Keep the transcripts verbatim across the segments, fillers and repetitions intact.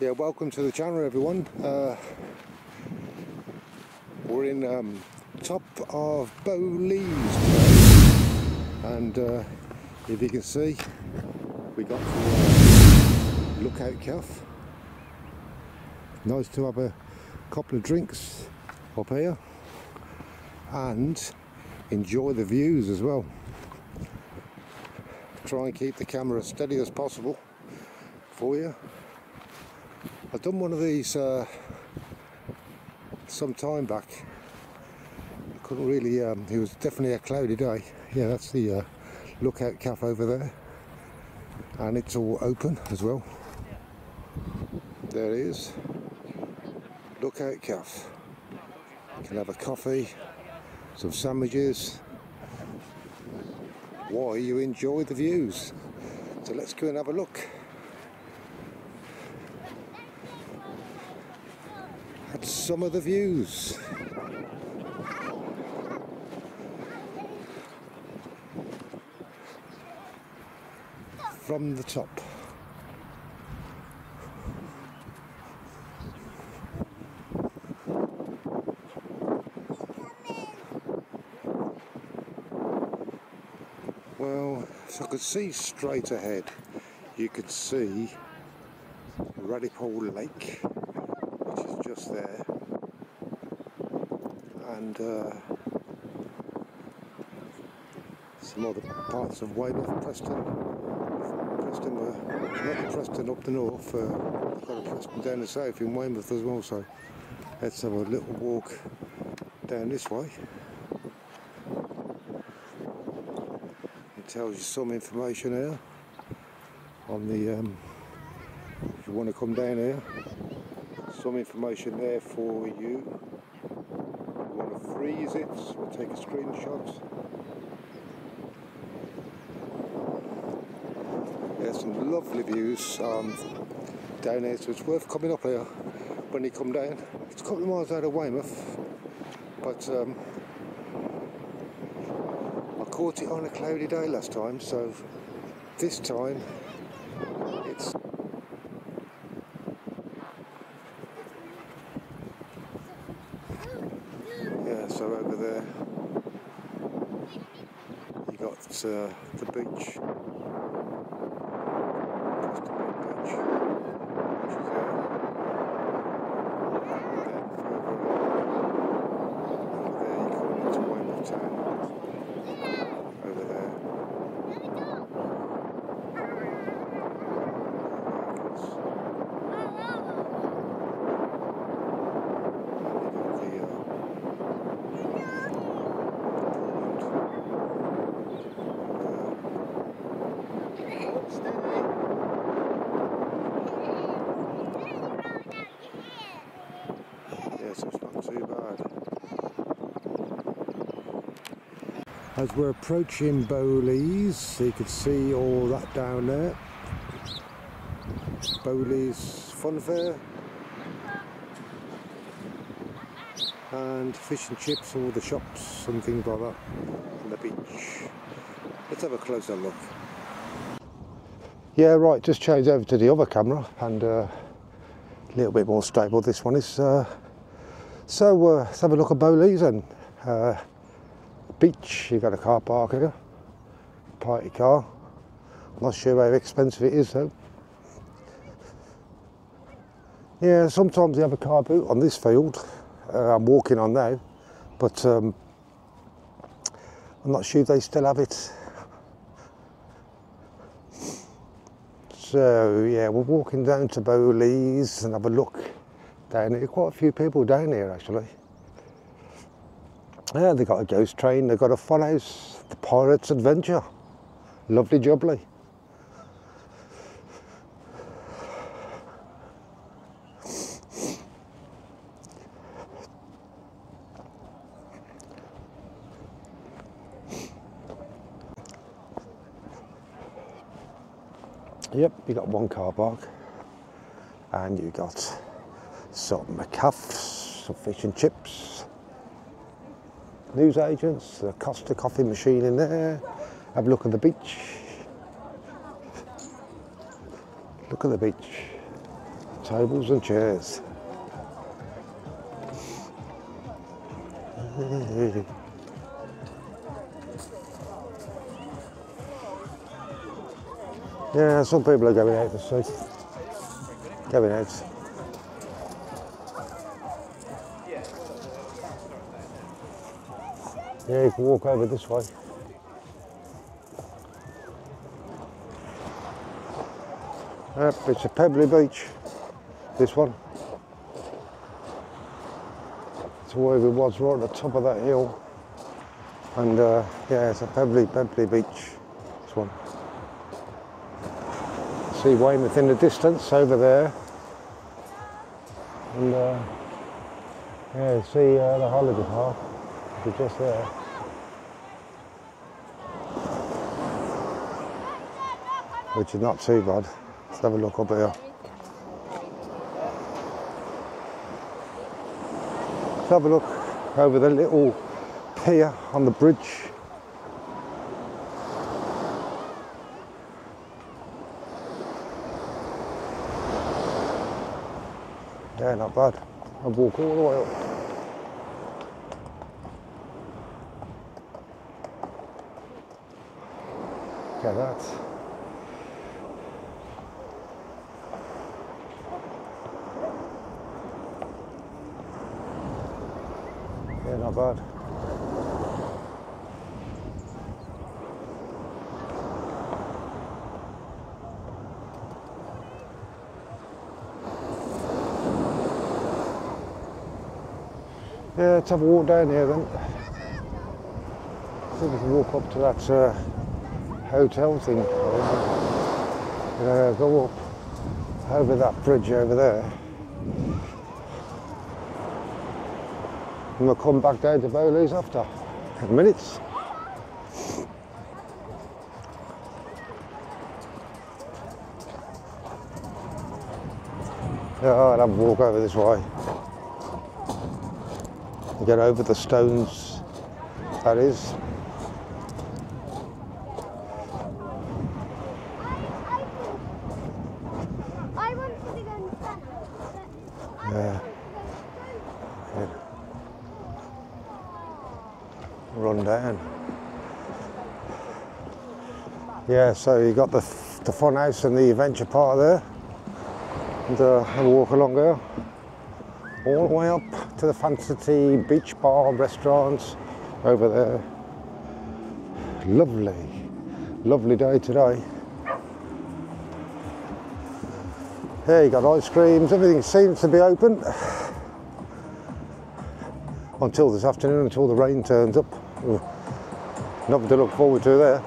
Yeah, welcome to the channel, everyone. Uh, we're in um, top of Bowleaze, and uh, if you can see, we got to Lookout Cove. Nice to have a couple of drinks up here and enjoy the views as well. Try and keep the camera as steady as possible for you. I've done one of these uh, some time back. Couldn't really, um, it was definitely a cloudy day. Yeah, that's the uh, Lookout Cafe over there, and it's all open as well. There it is, Lookout Cafe. You can have a coffee, some sandwiches, while you enjoy the views. So let's go and have a look. That's some of the views. From the top. Well, if I could see straight ahead, you could see Radipole Lake, which is just there, and uh, some other parts of Weymouth, Preston. Preston, uh, not Preston up the north, uh, I've got a Preston down the south in Weymouth as well, so let's have a little walk down this way. It tells you some information here on the, um, if you want to come down here. Some information there for you. You want to freeze it or take a screenshot. There's some lovely views um, down here, so it's worth coming up here when you come down. It's a couple of miles out of Weymouth, but um, I caught it on a cloudy day last time, so this time it's So over there, you got uh, the beach, Preston beach, which is there. And then further over there, you come into Weymouth town. Over there. As we're approaching Bowleaze, you can see all that down there. Bowleaze Fun Fair and fish and chips, all the shops and things like that on the beach. Let's have a closer look. Yeah, right, just changed over to the other camera, and uh, a little bit more stable this one is. Uh, so uh, let's have a look at Bowleaze and. Uh, Beach, you've got a car park here, party car. I'm not sure how expensive it is though. Yeah, sometimes you have a car boot on this field, uh, I'm walking on now, but um, I'm not sure they still have it. So yeah, we're walking down to Bowleaze and have a look down here. Quite a few people down here actually. Yeah, they've got a ghost train, they've got a fun house, the Pirates Adventure. Lovely jubbly. Yep, you got one car park. And you got some McCaffs, some fish and chips. News agents, the Costa coffee machine in there. Have a look at the beach. Look at the beach. tables and chairs. Yeah, some people are going out to see. Going out. Yeah, you can walk over this way. Yep, it's a pebbly beach, this one. It's where we was, right at the top of that hill. And uh, yeah, it's a pebbly, pebbly beach, this one. See Weymouth in the distance over there. And uh, yeah, see uh, the holiday park, it's just there. Which is not too bad. Let's have a look up here. Let's have a look over the little pier on the bridge. Yeah, not bad. I'll walk all the way up. Look at that. Yeah, not bad. Yeah, let's have a walk down here then. I think we can walk up to that uh, hotel thing. Yeah, go up over that bridge over there. And we'll come back down to Bowleaze after ten minutes. Yeah, I'll have a walk over this way. And get over the stones, that is. Yeah. Run down. Yeah, so you got the the fun house and the adventure part there, and uh, I'll walk along here, all the way up to the fancy beach bar restaurants over there. Lovely, lovely day today. Here you got ice creams. Everything seems to be open. Until this afternoon, until the rain turns up. Ooh, nothing to look forward to there.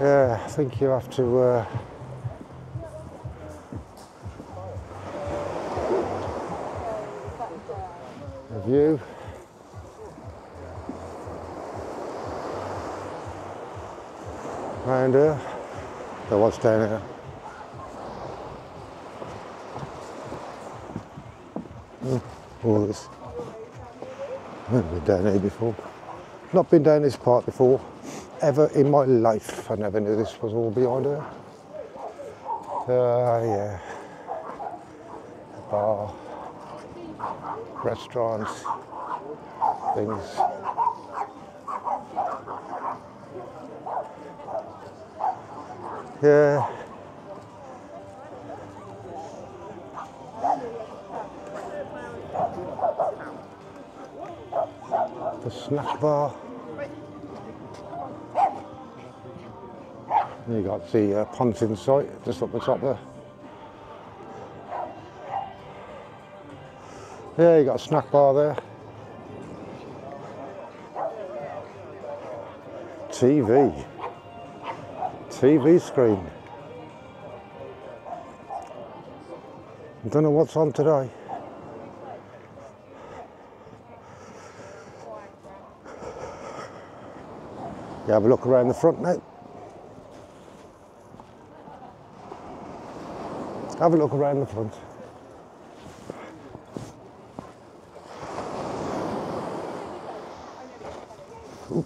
Yeah, I think you have to uh, view. Round here. So what's down here? Mm, all this. I haven't been down here before. Not been down this part before. Ever in my life. I never knew this was all behind here. Uh, yeah. The bar. Restaurants, things. Yeah. The snack bar. You got the uh, pontoon site just up the top there. Yeah, you got a snack bar there. T V. T V screen. I don't know what's on today. You have a look around the front now. Have a look around the front. Ooh.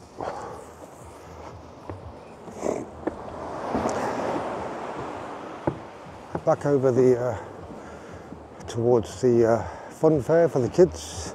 Back over the uh, towards the uh, fun fair for the kids.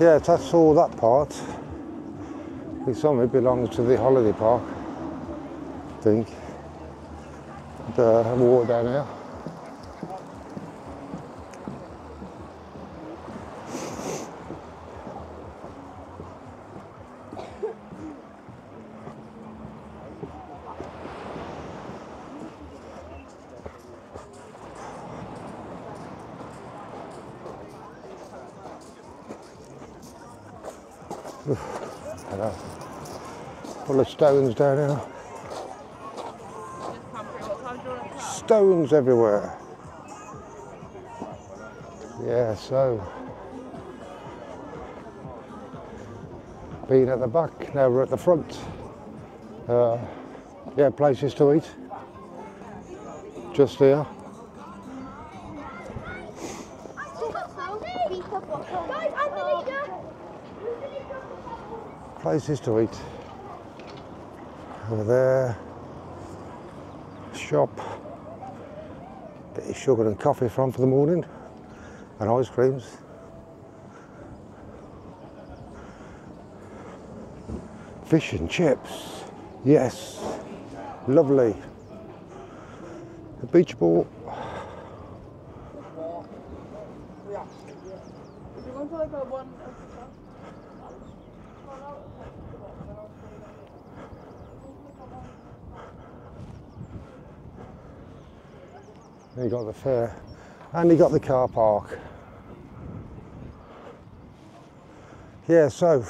Yeah, that's all that part. I think some of it belongs to the holiday park, I think. And, uh, have a walk down here. Full of stones down here. Stones everywhere. Yeah, so been at the back, now we're at the front. Uh, yeah, places to eat. Just here. Places to eat. Over there, shop, get your sugar and coffee from for the morning, and ice creams. Fish and chips, yes, lovely. The beach ball. He got the fair, and he got the car park. Yeah, so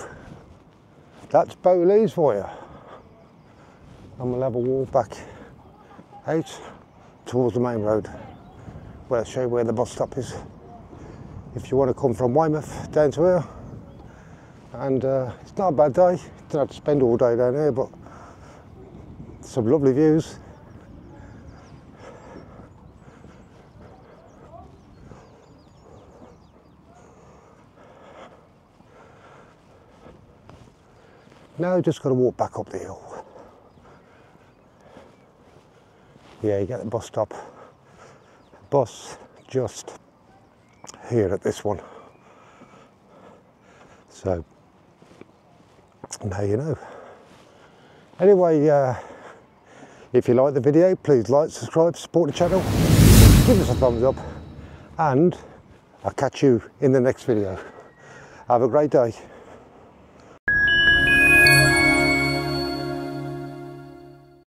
that's Bowleaze for you. And we'll have a walk back out towards the main road, where I'll show you where the bus stop is. If you want to come from Weymouth down to here, and uh, it's not a bad day. You don't have to spend all day down here, but some lovely views. Now just got to walk back up the hill. Yeah, you get the bus stop. Bus just here at this one. So now you know. Anyway, uh, if you like the video, please like, subscribe, support the channel, give us a thumbs up, and I'll catch you in the next video. Have a great day.